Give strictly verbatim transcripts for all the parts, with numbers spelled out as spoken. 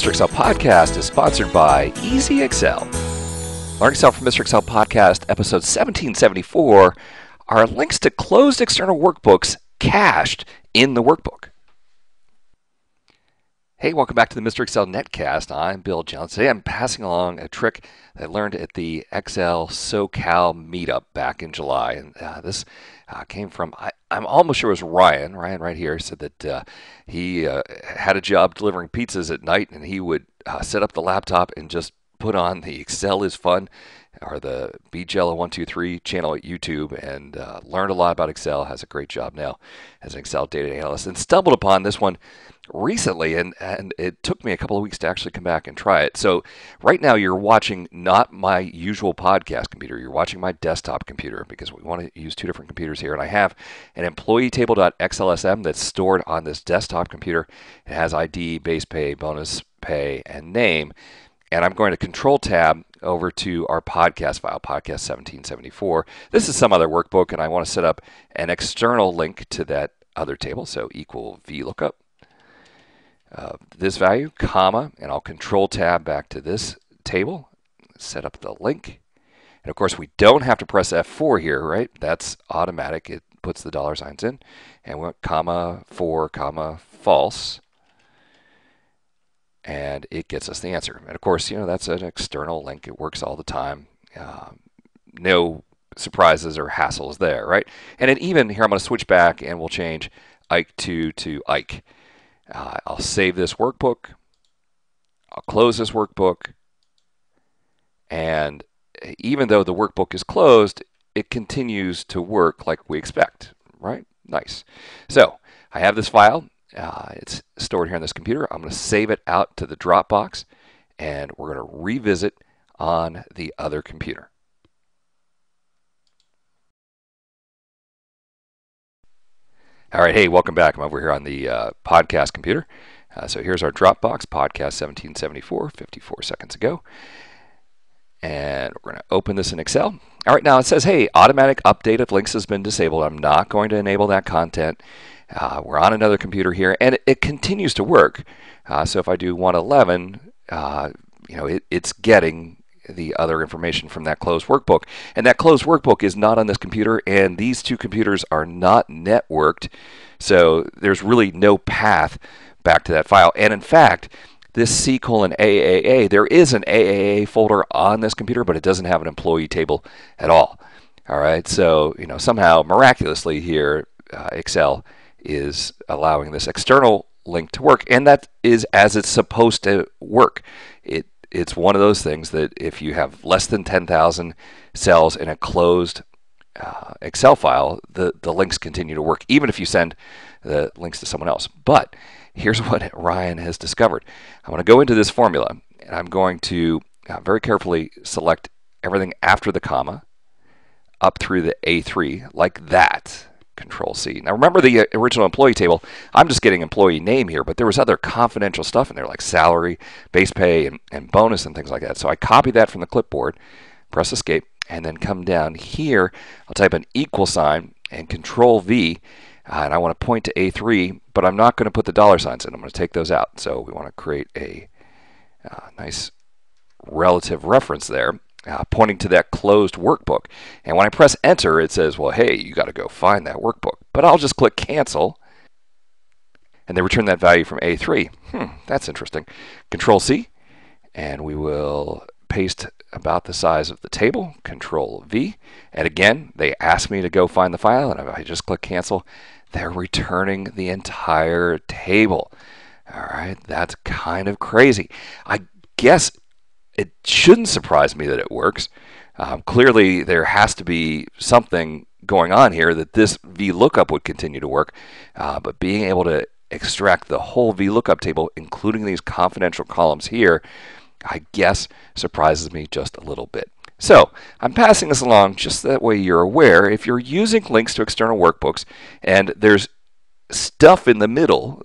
MrExcel Podcast is sponsored by Easy-X L. Learn Excel from MrExcel Podcast, episode seventeen seventy-four, are links to closed external workbooks cached in the workbook. Hey, welcome back to the MrExcel Netcast. I'm Bill Jelen. Today I'm passing along a trick that I learned at the X L SoCal Meetup back in July. And uh, this uh, came from, I, I'm almost sure it was Ryan. Ryan right here said that uh, he uh, had a job delivering pizzas at night, and he would uh, set up the laptop and just put on the Excel is Fun or the BeJello one two three channel at YouTube, and uh, learned a lot about Excel. Has a great job now as an Excel data analyst, and stumbled upon this one recently, and, and it took me a couple of weeks to actually come back and try it. So right now you're watching not my usual podcast computer, you're watching my desktop computer, because we want to use two different computers here. And I have an employee table dot x l s m that's stored on this desktop computer. It has I D, base pay, bonus pay, and name. And I'm going to Control Tab over to our podcast file, podcast seventeen seventy-four. This is some other workbook, and I want to set up an external link to that other table. So equal VLOOKUP, uh, this value, comma, and I'll Control Tab back to this table, set up the link. And of course, we don't have to press F four here, right? That's automatic. It puts the dollar signs in. And we want comma, four, comma, false. And it gets us the answer. And of course, you know, that's an external link. It works all the time. Uh, no surprises or hassles there, right? And then even here, I'm going to switch back and we'll change Ike two to Ike. Uh, I'll save this workbook. I'll close this workbook. And even though the workbook is closed, it continues to work like we expect, right? Nice. So I have this file. Uh, it's stored here on this computer. I'm going to save it out to the Dropbox, and we're going to revisit on the other computer. All right, hey, welcome back. I'm over here on the uh, podcast computer. Uh, so here's our Dropbox, podcast seventeen seventy-four, fifty-four seconds ago. And we're going to open this in Excel. All right, now it says, hey, automatic update of links has been disabled. I'm not going to enable that content. Uh, we're on another computer here, and it, it continues to work. Uh, so if I do one eleven, uh, you know, it, it's getting the other information from that closed workbook. And that closed workbook is not on this computer, and these two computers are not networked. So there's really no path back to that file. And in fact, this C colon A A A, there is an A A A folder on this computer, but it doesn't have an employee table at all. All right, so, you know, somehow miraculously here, uh, Excel is allowing this external link to work, and that is as it's supposed to work. It It's one of those things that if you have less than ten thousand cells in a closed uh, Excel file, the, the links continue to work, even if you send the links to someone else. But here's what Ryan has discovered. I'm going to go into this formula, and I'm going to uh, very carefully select everything after the comma up through the A three, like that. Control C. Now remember the original employee table, I'm just getting employee name here, but there was other confidential stuff in there like salary, base pay, and, and bonus and things like that. So I copy that from the clipboard, press escape, and then come down here. I'll type an equal sign and Control V, uh, and I want to point to A three, but I'm not going to put the dollar signs in. I'm going to take those out. So we want to create a uh, nice relative reference there. Uh, pointing to that closed workbook. And when I press enter, it says, well, hey, you got to go find that workbook. But I'll just click cancel, and they return that value from A three. Hmm, that's interesting. Control C, and we will paste about the size of the table. Control V, and again, they ask me to go find the file, and if I just click cancel, they're returning the entire table. All right, that's kind of crazy. I guess it shouldn't surprise me that it works. Um, clearly, there has to be something going on here that this VLOOKUP would continue to work, uh, but being able to extract the whole VLOOKUP table, including these confidential columns here, I guess surprises me just a little bit. So I'm passing this along just that way you're aware. If you're using links to external workbooks and there's stuff in the middle,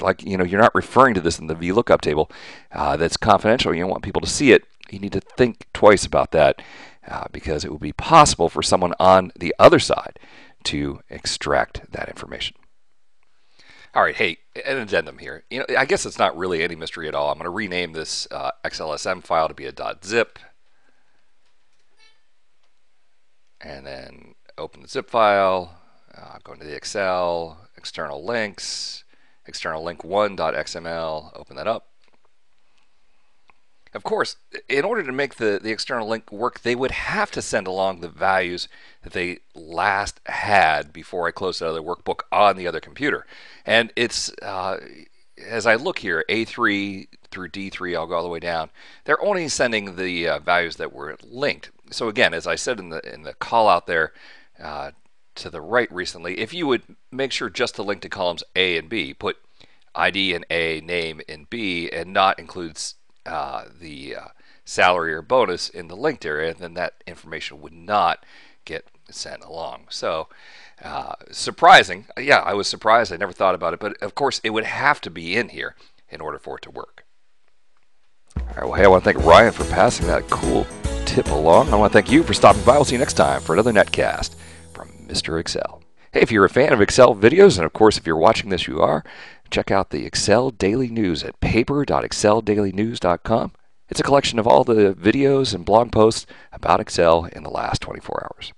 like, you know, you're not referring to this in the VLOOKUP table, uh, that's confidential, you don't want people to see it, you need to think twice about that, uh, because it would be possible for someone on the other side to extract that information. All right, hey, an addendum here. You know, I guess it's not really any mystery at all. I'm going to rename this uh, X L S M file to be a .zip, and then open the zip file. Uh, go into the Excel, external links, external link one dot X M L. Open that up. Of course, in order to make the, the external link work, they would have to send along the values that they last had before I closed the other workbook on the other computer. And it's, uh, as I look here, A three through D three, I'll go all the way down, they're only sending the uh, values that were linked. So again, as I said in the, in the call out there uh, to the right recently, if you would make sure just to link to columns A and B, put I D in A, name in B, and not includes Uh, the uh, salary or bonus in the linked area, then that information would not get sent along. So uh, surprising. Yeah, I was surprised. I never thought about it, but of course it would have to be in here in order for it to work. All right, well, hey, I want to thank Ryan for passing that cool tip along. I want to thank you for stopping by. We'll see you next time for another netcast from Mister Excel. Hey, if you're a fan of Excel videos, and of course if you're watching this, you are, check out the Excel Daily News at paper dot excel daily news dot com. It's a collection of all the videos and blog posts about Excel in the last twenty-four hours.